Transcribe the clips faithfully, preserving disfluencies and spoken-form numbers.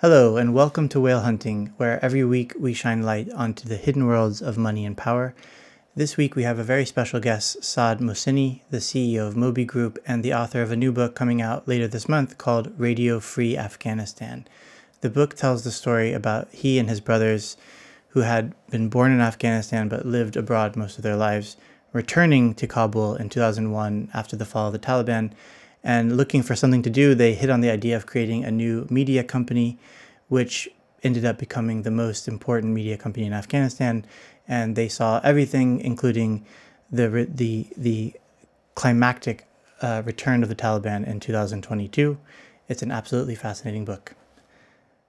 Hello and welcome to Whale Hunting, where every week we shine light onto the hidden worlds of money and power. This week we have a very special guest, Saad Mohseni, the C E O of Moby Group and the author of a new book coming out later this month called Radio Free Afghanistan. The book tells the story about he and his brothers who had been born in Afghanistan but lived abroad most of their lives, returning to Kabul in two thousand one after the fall of the Taliban. And looking for something to do, they hit on the idea of creating a new media company, which ended up becoming the most important media company in Afghanistan. And they saw everything, including the the the climactic uh, return of the Taliban in two thousand twenty-two. It's an absolutely fascinating book.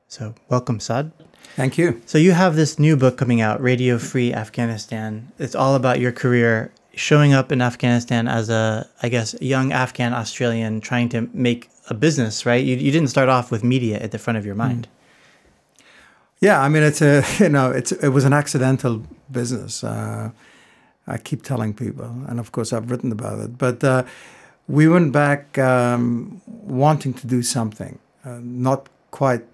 So welcome, Saad. Thank you. So you have this new book coming out, Radio Free Afghanistan. It's all about your career showing up in Afghanistan as a, I guess, young Afghan Australian trying to make a business, right? You, you didn't start off with media at the front of your mind. Yeah, I mean, it's a, you know, it's, it was an accidental business. Uh, I keep telling people, and of course I've written about it, but uh, we went back um, wanting to do something, uh, not quite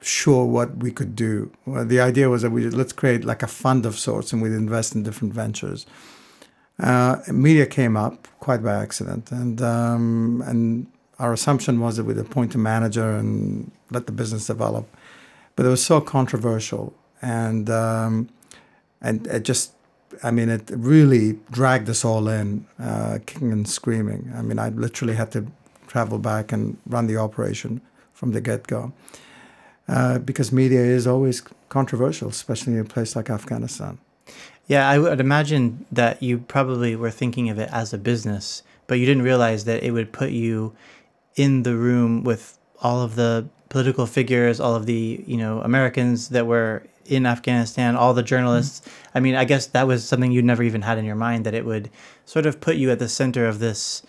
sure what we could do. Well, the idea was that we let's create like a fund of sorts and we'd invest in different ventures. Uh, media came up quite by accident, and um, and our assumption was that we'd appoint a manager and let the business develop, but it was so controversial, and um, and it just, I mean, it really dragged us all in, uh, kicking and screaming. I mean, I literally had to travel back and run the operation from the get-go, uh, because media is always controversial, especially in a place like Afghanistan. Yeah, I would imagine that you probably were thinking of it as a business, but you didn't realize that it would put you in the room with all of the political figures, all of the, you know, Americans that were in Afghanistan, all the journalists. Mm-hmm. I mean, I guess that was something you never even had in your mind, that it would sort of put you at the center of this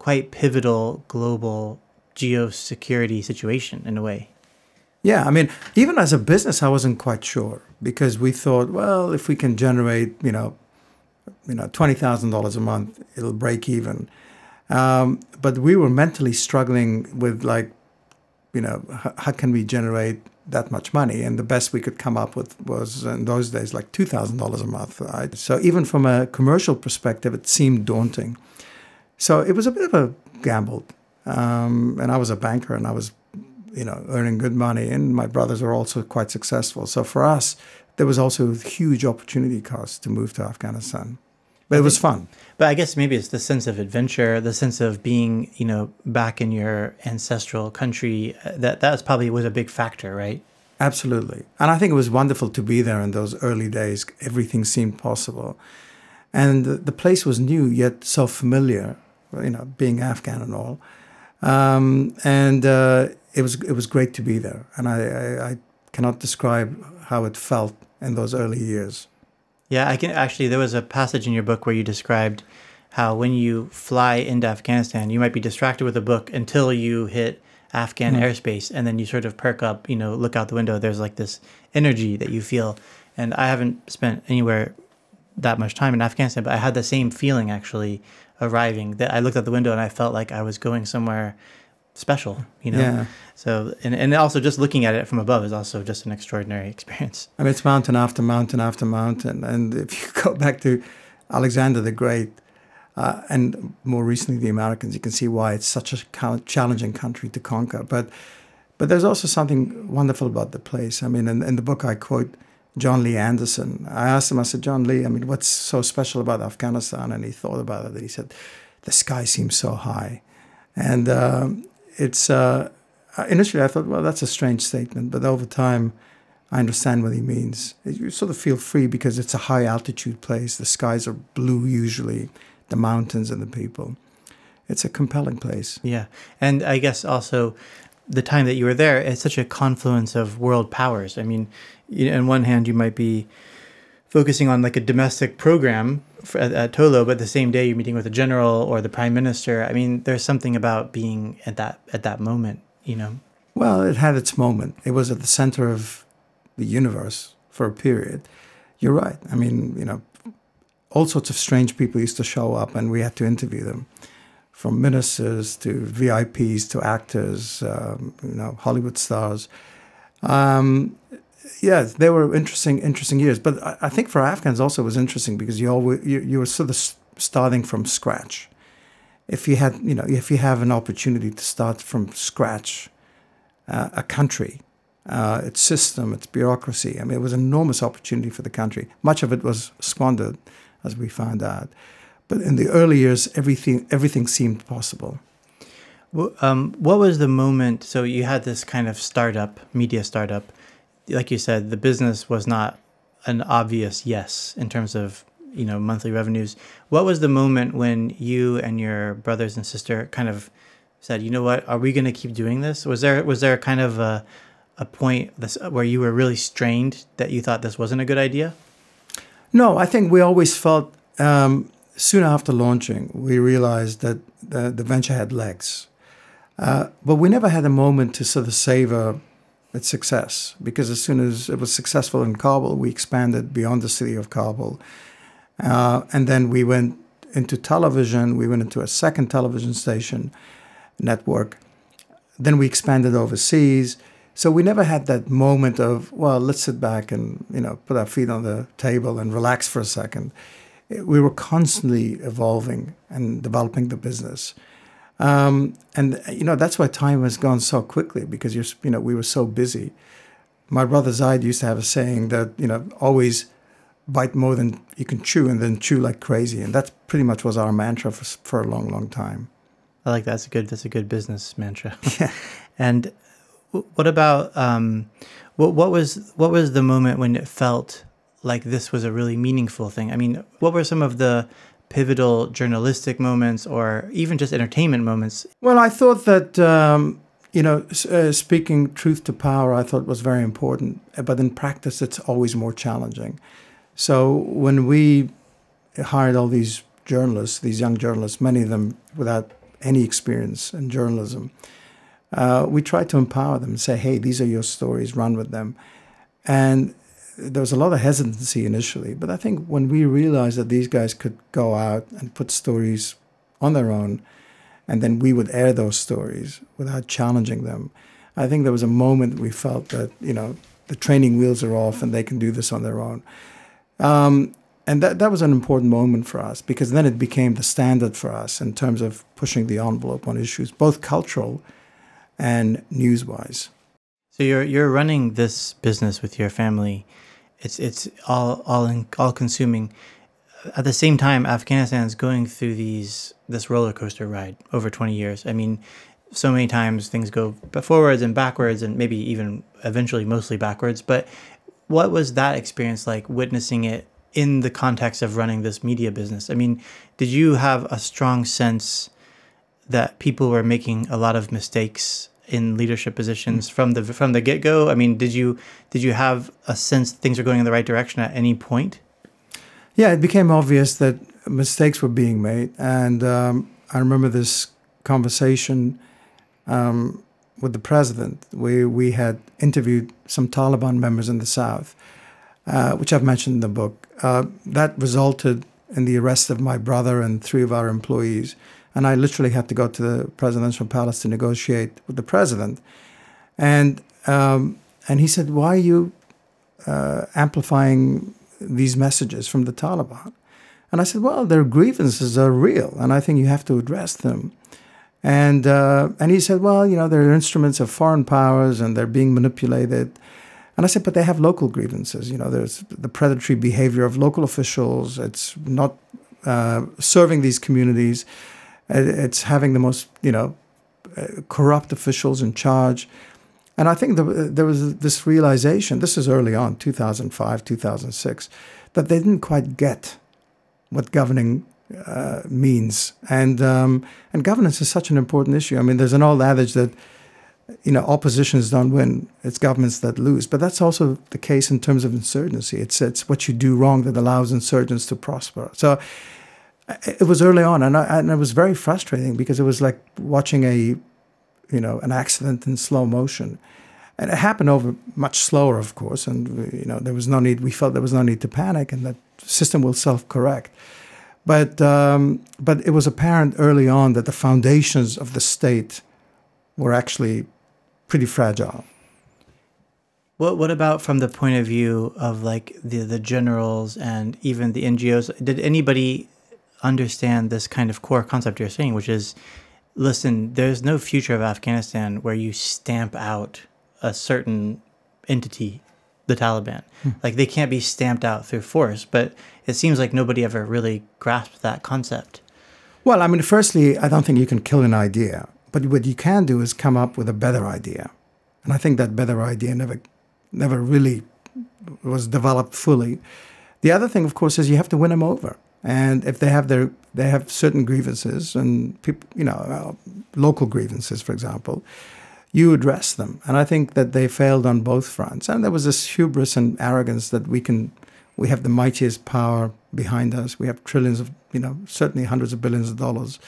quite pivotal global geosecurity situation in a way. Yeah, I mean, even as a business, I wasn't quite sure, because we thought, well, if we can generate, you know, you know, twenty thousand dollars a month, it'll break even. Um, but we were mentally struggling with, like, you know, how can we generate that much money? And the best we could come up with was, in those days, like two thousand dollars a month. Right? So even from a commercial perspective, it seemed daunting. So it was a bit of a gamble, um, and I was a banker, and I was, you know, earning good money, and my brothers are also quite successful. So for us, there was also a huge opportunity cost to move to Afghanistan, but I it was think, fun. But I guess maybe it's the sense of adventure, the sense of being, you know, back in your ancestral country. That that probably was a big factor, right? Absolutely. And I think it was wonderful to be there in those early days. Everything seemed possible. And the place was new, yet so familiar, you know, being Afghan and all. Um, and, uh, It was it was great to be there, and I, I, I cannot describe how it felt in those early years. Yeah, I can actually. There was a passage in your book where you described how when you fly into Afghanistan, you might be distracted with a book until you hit Afghan mm. airspace, and then you sort of perk up. You know, look out the window. There's like this energy that you feel, and I haven't spent anywhere that much time in Afghanistan, but I had the same feeling actually arriving. That I looked out the window and I felt like I was going somewhere special, you know. Yeah. So and, and also just looking at it from above is also just an extraordinary experience. I mean, it's mountain after mountain after mountain, and if you go back to Alexander the Great, uh, and more recently the Americans, you can see why it's such a challenging country to conquer. But but there's also something wonderful about the place. I mean, in, in the book I quote John Lee Anderson. I asked him, I said, John Lee, I mean, what's so special about Afghanistan? And he thought about it, and he said, the sky seems so high. And um, It's uh, initially I thought, well, that's a strange statement, but over time I understand what he means. You sort of feel free because it's a high altitude place. The skies are blue usually, the mountains and the people. It's a compelling place. Yeah, and I guess also the time that you were there, it's such a confluence of world powers. I mean, on one hand you might be focusing on like a domestic program for, at, at TOLO, but the same day you're meeting with a general or the prime minister. I mean, there's something about being at that at that moment, you know. Well, it had its moment. It was at the center of the universe for a period. You're right. I mean, you know, all sorts of strange people used to show up, and we had to interview them, from ministers to V I Ps to actors, um, you know, Hollywood stars. Um, yeah, they were interesting, interesting years. But I, I think for Afghans also it was interesting because you always you, you were sort of starting from scratch. If you had, you know, if you have an opportunity to start from scratch, uh, a country, uh, its system, its bureaucracy. I mean, it was an enormous opportunity for the country. Much of it was squandered, as we found out. But in the early years, everything everything seemed possible. Well, um, what was the moment? So you had this kind of startup, media startup. Like you said, the business was not an obvious yes in terms of, you know, monthly revenues. What was the moment when you and your brothers and sister kind of said, you know what, are we going to keep doing this? Was there was there kind of a, a point where you were really strained that you thought this wasn't a good idea? No, I think we always felt, um, soon after launching, we realized that the, the venture had legs. Uh, but we never had a moment to sort of savor its success, because as soon as it was successful in Kabul, we expanded beyond the city of Kabul. Uh, and then we went into television. We went into a second television station network. Then we expanded overseas. So we never had that moment of, well, let's sit back and, you know, put our feet on the table and relax for a second. We were constantly evolving and developing the business. Um, and, you know, that's why time has gone so quickly, because, you're, you know, we were so busy. My brother Zaid used to have a saying that, you know, always bite more than you can chew and then chew like crazy. And that pretty much was our mantra for, for a long, long time. I like that. That's a good, that's a good business mantra. Yeah. And what about, um, what, what was, what was the moment when it felt like this was a really meaningful thing? I mean, what were some of the pivotal journalistic moments or even just entertainment moments? Well, I thought that, um, you know, uh, speaking truth to power, I thought was very important. But in practice, it's always more challenging. So when we hired all these journalists, these young journalists, many of them without any experience in journalism, uh, we tried to empower them and say, hey, these are your stories, run with them. And there was a lot of hesitancy initially. But I think when we realized that these guys could go out and put stories on their own, and then we would air those stories without challenging them, I think there was a moment we felt that, you know, the training wheels are off and they can do this on their own. Um, and that, that was an important moment for us, because then it became the standard for us in terms of pushing the envelope on issues, both cultural and news-wise. So you're you're running this business with your family. It's it's all all in, all consuming. At the same time, Afghanistan is going through these this roller coaster ride over twenty years. I mean, so many times things go forwards and backwards, and maybe even eventually mostly backwards, but what was that experience like, witnessing it in the context of running this media business? I mean, did you have a strong sense that people were making a lot of mistakes in leadership positions from the from the get-go? I mean, did you did you have a sense that things were going in the right direction at any point? Yeah, it became obvious that mistakes were being made. And um, I remember this conversation um with the president, we, we had interviewed some Taliban members in the South, uh, which I've mentioned in the book. Uh, that resulted in the arrest of my brother and three of our employees. And I literally had to go to the presidential palace to negotiate with the president. And, um, and he said, why are you uh, amplifying these messages from the Taliban? And I said, well, their grievances are real, and I think you have to address them. And, uh, and he said, well, you know, they're instruments of foreign powers and they're being manipulated. And I said, but they have local grievances. You know, there's the predatory behavior of local officials. It's not uh, serving these communities. It's having the most, you know, corrupt officials in charge. And I think the, there was this realization, this is early on, two thousand five, two thousand six, that they didn't quite get what governing Uh, means, and um, and governance is such an important issue. I mean, there's an old adage that, you know, oppositions don't win; it's governments that lose. But that's also the case in terms of insurgency. It's it's what you do wrong that allows insurgents to prosper. So it was early on, and I, and it was very frustrating, because it was like watching a, you know, an accident in slow motion, and it happened over much slower, of course. And you know, there was no need. We felt there was no need to panic, and that system will self-correct. But, um, but it was apparent early on that the foundations of the state were actually pretty fragile. What what about from the point of view of like the the generals and even the N G Os? Did anybody understand this kind of core concept you're saying, which is, listen, there's no future of Afghanistan where you stamp out a certain entity, the Taliban. Hmm. Like they can't be stamped out through force, but it seems like nobody ever really grasped that concept. Well, I mean, firstly, I don't think you can kill an idea, but what you can do is come up with a better idea. And I think that better idea never never really was developed fully. The other thing, of course, is you have to win them over. And if they have their, they have certain grievances and people, you know, uh, local grievances, for example, you address them. And I think that they failed on both fronts. And there was this hubris and arrogance that we can, we have the mightiest power behind us. We have trillions of, you know, certainly hundreds of billions of dollars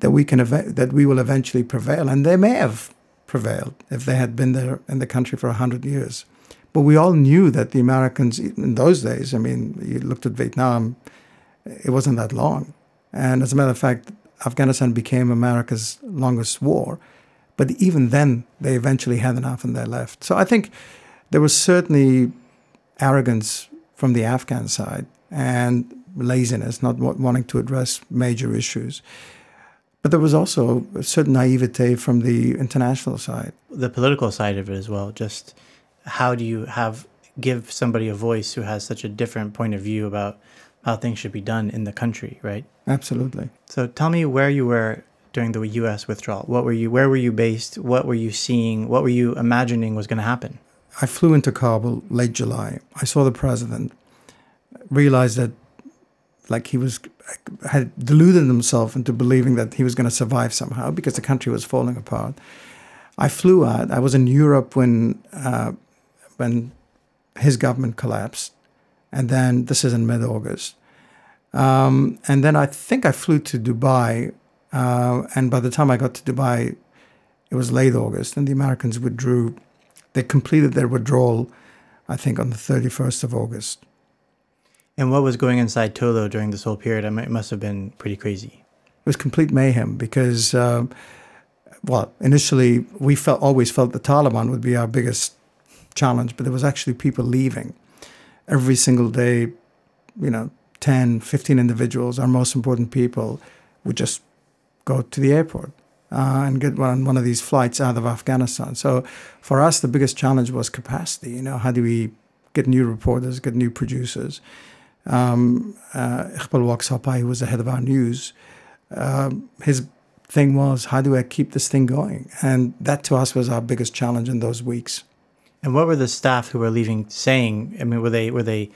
that we can, that we will eventually prevail. And they may have prevailed if they had been there in the country for a hundred years. But we all knew that the Americans in those days, I mean, you looked at Vietnam, it wasn't that long. And as a matter of fact, Afghanistan became America's longest war. But even then, they eventually had enough and they left. So I think there was certainly arrogance from the Afghan side and laziness, not wanting to address major issues. But there was also a certain naivete from the international side. The political side of it as well, just how do you have give somebody a voice who has such a different point of view about how things should be done in the country, right? Absolutely. So tell me where you were during the U S withdrawal. What were you, where were you based? What were you seeing? What were you imagining was going to happen? I flew into Kabul late July. I saw the president, realized that like he was, had deluded himself into believing that he was going to survive somehow because the country was falling apart. I flew out. I was in Europe when, uh, when his government collapsed. And then this is in mid-August. Um, and then I think I flew to Dubai. Uh, and by the time I got to Dubai, it was late August. And the Americans withdrew. They completed their withdrawal, I think, on the thirty-first of August. And what was going inside TOLO during this whole period? It must have been pretty crazy. It was complete mayhem because, uh, well, initially we felt, always felt the Taliban would be our biggest challenge. But there was actually people leaving. Every single day, you know, ten, fifteen individuals, our most important people, would just go to the airport uh, and get one, one of these flights out of Afghanistan. So for us, the biggest challenge was capacity. You know, how do we get new reporters, get new producers? Um, uh, Iqbal Waqsa Pai, who was the head of our news, uh, his thing was, how do I keep this thing going? And that to us was our biggest challenge in those weeks. And what were the staff who were leaving saying? I mean, were they were they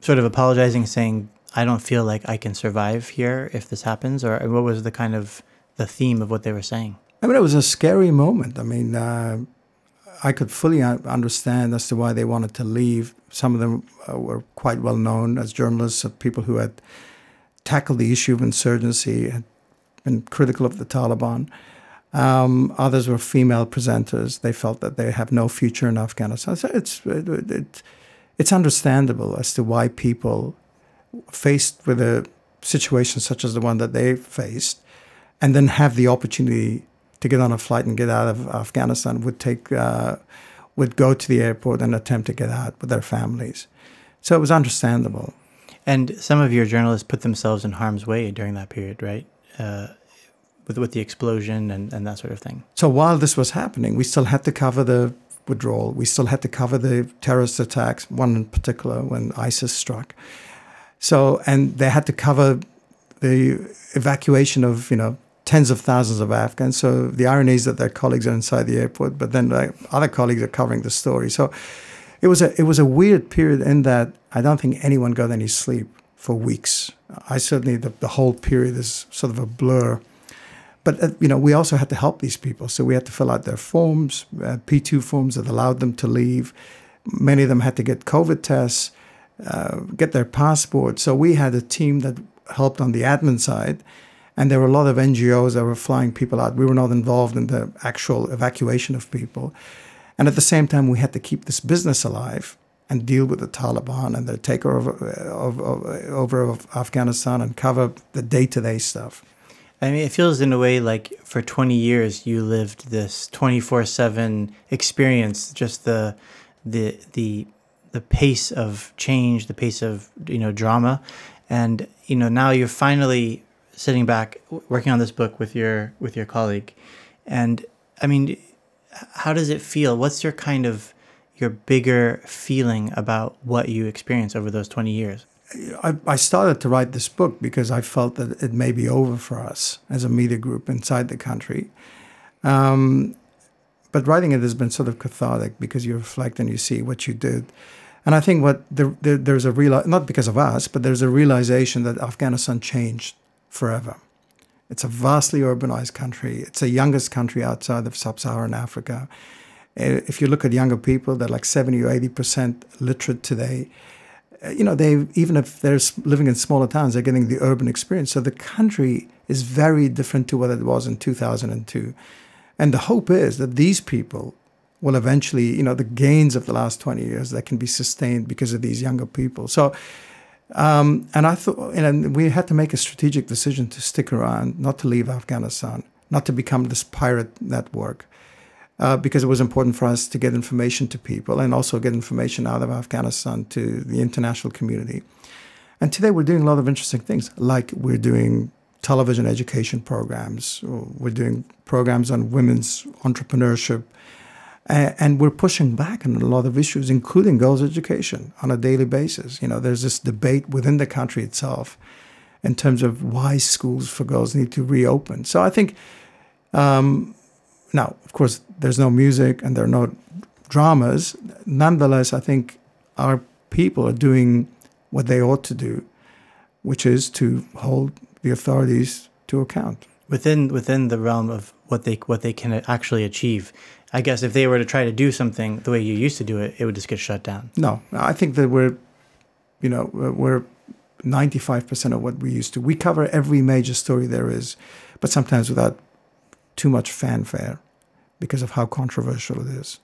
sort of apologizing, saying, I don't feel like I can survive here if this happens? Or what was the kind of the theme of what they were saying? I mean, it was a scary moment. I mean, uh, I could fully understand as to why they wanted to leave. Some of them uh, were quite well known as journalists, of people who had tackled the issue of insurgency, had been critical of the Taliban. Um, others were female presenters. They felt that they have no future in Afghanistan. So it's, it, it, it's understandable as to why people faced with a situation such as the one that they faced and then have the opportunity to get on a flight and get out of Afghanistan would, take, uh, would go to the airport and attempt to get out with their families. So it was understandable. And some of your journalists put themselves in harm's way during that period, right? Uh, With, with the explosion and, and that sort of thing. So while this was happening, we still had to cover the withdrawal. We still had to cover the terrorist attacks, one in particular when ISIS struck. So, and they had to cover the evacuation of, you know, tens of thousands of Afghans. So the irony is that their colleagues are inside the airport, but then their other colleagues are covering the story. So it was a, it was a weird period in that I don't think anyone got any sleep for weeks. I certainly, the, the whole period is sort of a blur. But, you know, we also had to help these people. So we had to fill out their forms, uh, P two forms that allowed them to leave. Many of them had to get COVID tests, uh, get their passports. So we had a team that helped on the admin side. And there were a lot of N G Os that were flying people out. We were not involved in the actual evacuation of people. And at the same time, we had to keep this business alive and deal with the Taliban and their takeover of, of, over of Afghanistan and cover the day-to-day stuff. I mean, it feels in a way like for twenty years you lived this twenty-four seven experience, just the the the the pace of change, the pace of you know drama, and you know now you're finally sitting back working on this book with your with your colleague, and I mean, how does it feel? What's your kind of your bigger feeling about what you experienced over those twenty years? I, I started to write this book because I felt that it may be over for us as a media group inside the country. Um, but writing it has been sort of cathartic because you reflect and you see what you did. And I think what the, the, there's a real, not because of us, but there's a realization that Afghanistan changed forever. It's a vastly urbanized country. It's the youngest country outside of sub-Saharan Africa. If you look at younger people, they're like seventy or eighty percent literate today. You know, they even if they're living in smaller towns, they're getting the urban experience. So the country is very different to what it was in two thousand two. And the hope is that these people will eventually, you know, the gains of the last twenty years that can be sustained because of these younger people. So, um, and I thought, and we had to make a strategic decision to stick around, not to leave Afghanistan, not to become this pirate network. Uh, because it was important for us to get information to people and also get information out of Afghanistan to the international community. And today we're doing a lot of interesting things, like we're doing television education programs, we're doing programs on women's entrepreneurship, and, and we're pushing back on a lot of issues, including girls' education on a daily basis. You know, there's this debate within the country itself in terms of why schools for girls need to reopen. So I think... Um, Now, of course, there's no music and there are no dramas. Nonetheless, I think our people are doing what they ought to do, which is to hold the authorities to account within within the realm of what they what they can actually achieve. I guess if they were to try to do something the way you used to do it, it would just get shut down. No, I think that we're, you know, we're ninety-five percent of what we used to. We cover every major story there is, but sometimes without too much fanfare, because of how controversial it is.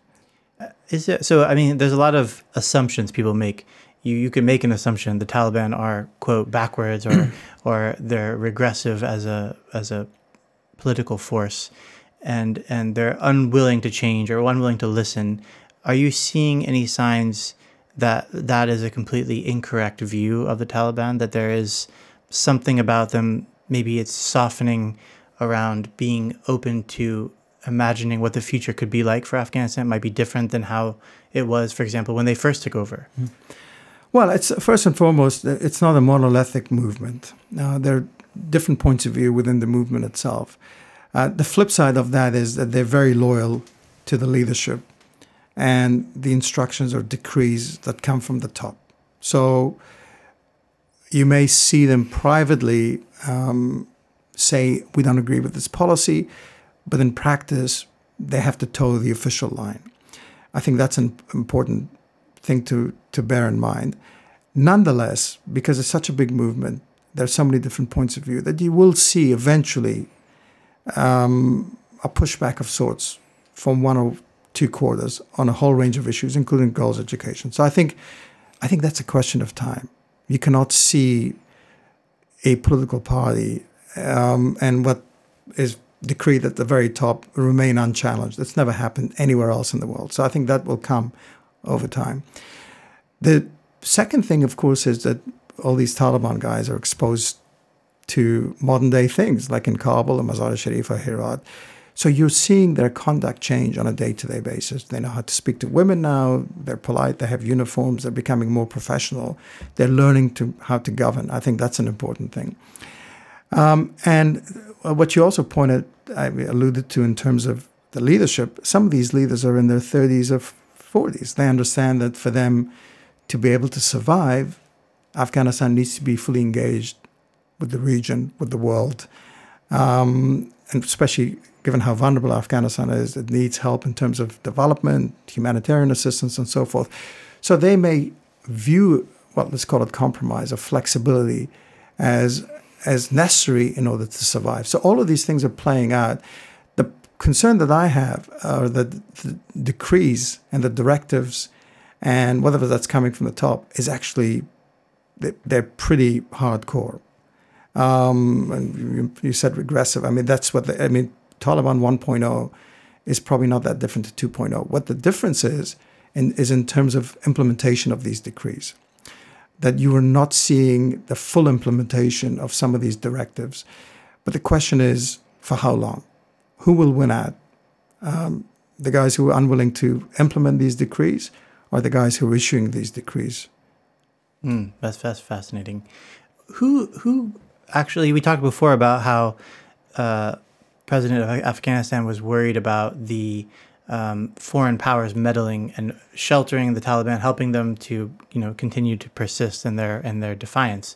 Uh, is it so? I mean, there's a lot of assumptions people make. You you can make an assumption the Taliban are quote backwards or or they're regressive as a as a political force, and and they're unwilling to change or unwilling to listen. Are you seeing any signs that that is a completely incorrect view of the Taliban? That there is something about them? Maybe it's softening around being open to imagining what the future could be like for Afghanistan. It might be different than how it was, for example, when they first took over. Well, it's first and foremost, it's not a monolithic movement. Uh, there are different points of view within the movement itself. Uh, the flip side of that is that they're very loyal to the leadership and the instructions or decrees that come from the top. So you may see them privately um, say, we don't agree with this policy, but in practice, they have to toe the official line. I think that's an important thing to, to bear in mind. Nonetheless, because it's such a big movement, there are so many different points of view that you will see eventually um, a pushback of sorts from one or two quarters on a whole range of issues, including girls' education. So I think, I think that's a question of time. You cannot see a political party Um, and what is decreed at the very top remain unchallenged. It's never happened anywhere else in the world. So I think that will come over time. The second thing, of course, is that all these Taliban guys are exposed to modern day things like in Kabul or Mazar-e-Sharif or Herat. So you're seeing their conduct change on a day-to-day basis. They know how to speak to women now. They're polite. They have uniforms. They're becoming more professional. They're learning to how to govern. I think that's an important thing. Um, and what you also pointed, I alluded to in terms of the leadership, some of these leaders are in their thirties or forties. They understand that for them to be able to survive, Afghanistan needs to be fully engaged with the region, with the world. Um, and especially given how vulnerable Afghanistan is, it needs help in terms of development, humanitarian assistance, and so forth. So they may view, well, let's call it compromise or flexibility as as necessary in order to survive. So all of these things are playing out. The concern that I have are that the decrees and the directives and whatever that's coming from the top is actually, they're pretty hardcore. Um, and you said regressive. I mean, that's what, the, I mean, Taliban one point oh is probably not that different to two point oh. What the difference is, in, is in terms of implementation of these decrees, that you are not seeing the full implementation of some of these directives. But the question is, for how long? Who will win out? Um, the guys who are unwilling to implement these decrees or the guys who are issuing these decrees? Mm, that's, that's fascinating. Who, who actually, we talked before about how uh, President of Afghanistan was worried about the Um, foreign powers meddling and sheltering the Taliban, helping them to, you know, continue to persist in their in their defiance.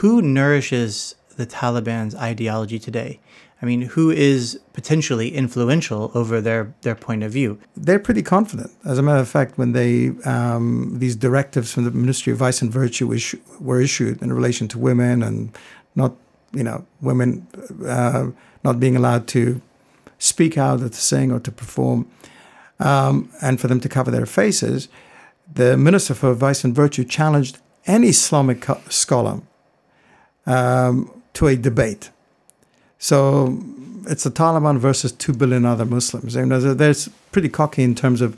Who nourishes the Taliban's ideology today? I mean, who is potentially influential over their their point of view? They're pretty confident. As a matter of fact, when they um, these directives from the Ministry of Vice and Virtue issue, were issued in relation to women and not, you know, women uh, not being allowed to speak out or to sing or to perform, um, and for them to cover their faces, the Minister for Vice and Virtue challenged any Islamic scholar um, to a debate. So it's the Taliban versus two billion other Muslims. And they're pretty cocky in terms of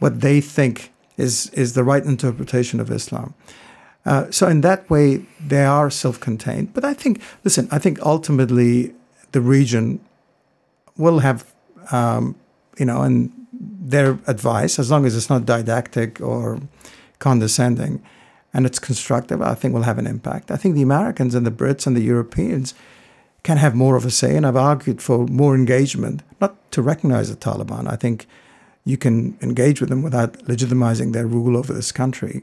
what they think is, is the right interpretation of Islam. Uh, so in that way, they are self-contained. But I think, listen, I think ultimately the region will have, um, you know, and their advice, as long as it's not didactic or condescending and it's constructive, I think will have an impact. I think the Americans and the Brits and the Europeans can have more of a say, and I've argued for more engagement, not to recognize the Taliban. I think you can engage with them without legitimizing their rule over this country,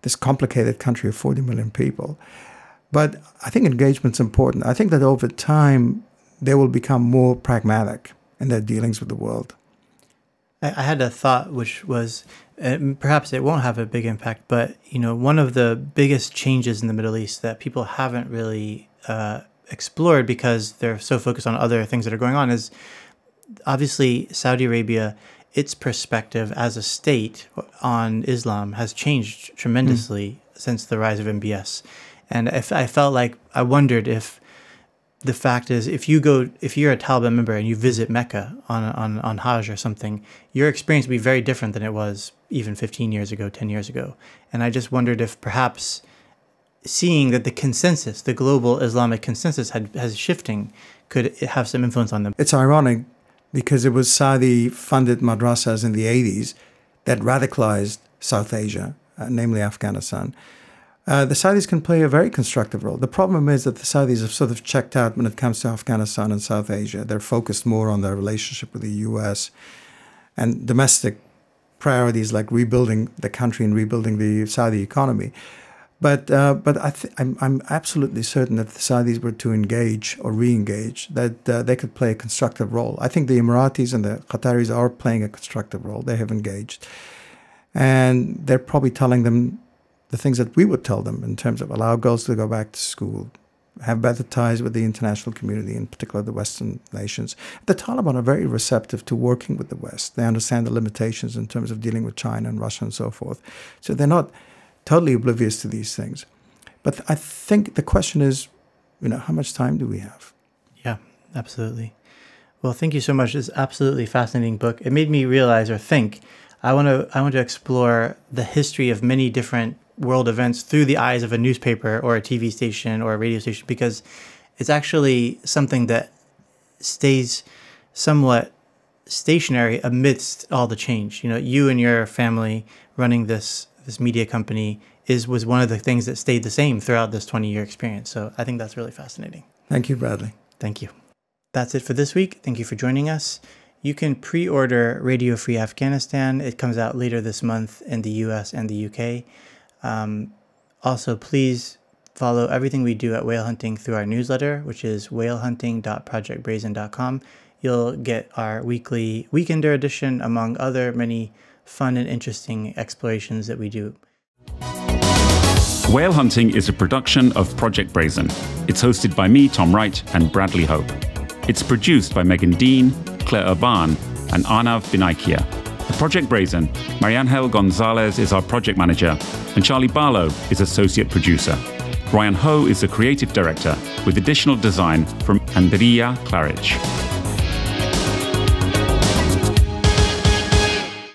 this complicated country of forty million people. But I think engagement's important. I think that over time, they will become more pragmatic in their dealings with the world. I had a thought which was, uh, perhaps it won't have a big impact, but you know, one of the biggest changes in the Middle East that people haven't really uh, explored because they're so focused on other things that are going on is obviously Saudi Arabia, its perspective as a state on Islam has changed tremendously mm. since the rise of M B S. And if, I felt like, I wondered if the fact is, if you go, if you're a Taliban member and you visit Mecca on, on, on Hajj or something, your experience will be very different than it was even fifteen years ago, ten years ago. And I just wondered if perhaps seeing that the consensus, the global Islamic consensus had, has shifting, could have some influence on them. It's ironic because it was Saudi-funded madrasas in the eighties that radicalized South Asia, uh, namely Afghanistan. Uh, the Saudis can play a very constructive role. The problem is that the Saudis have sort of checked out when it comes to Afghanistan and South Asia. They're focused more on their relationship with the U S and domestic priorities like rebuilding the country and rebuilding the Saudi economy. But, uh, but I th I'm, I'm absolutely certain that if the Saudis were to engage or re-engage, that uh, they could play a constructive role. I think the Emiratis and the Qataris are playing a constructive role. They have engaged. And they're probably telling them the things that we would tell them in terms of allow girls to go back to school, have better ties with the international community, in particular the Western nations. The Taliban are very receptive to working with the West. They understand the limitations in terms of dealing with China and Russia and so forth. So they're not totally oblivious to these things. But I think the question is, you know, how much time do we have? Yeah, absolutely. Well, thank you so much. It's an absolutely fascinating book. It made me realize or think, I want to, I want to explore the history of many different world events through the eyes of a newspaper or a T V station or a radio station, because it's actually something that stays somewhat stationary amidst all the change. You know, you and your family running this this media company is was one of the things that stayed the same throughout this twenty year experience. So I think that's really fascinating. Thank you, Bradley. Thank you. That's it for this week. Thank you for joining us. You can pre-order Radio Free Afghanistan. It comes out later this month in the U S and the U K. Um, also, please follow everything we do at Whale Hunting through our newsletter, which is whale hunting dot project brazen dot com. You'll get our weekly Weekender edition, among other many fun and interesting explorations that we do. Whale Hunting is a production of Project Brazen. It's hosted by me, Tom Wright, and Bradley Hope. It's produced by Megan Dean, Claire Urban, and Arnav Binaikia. At Project Brazen, Marian Hel Gonzalez is our project manager, and Charlie Barlow is associate producer. Ryan Ho is the creative director, with additional design from Andrea Claridge.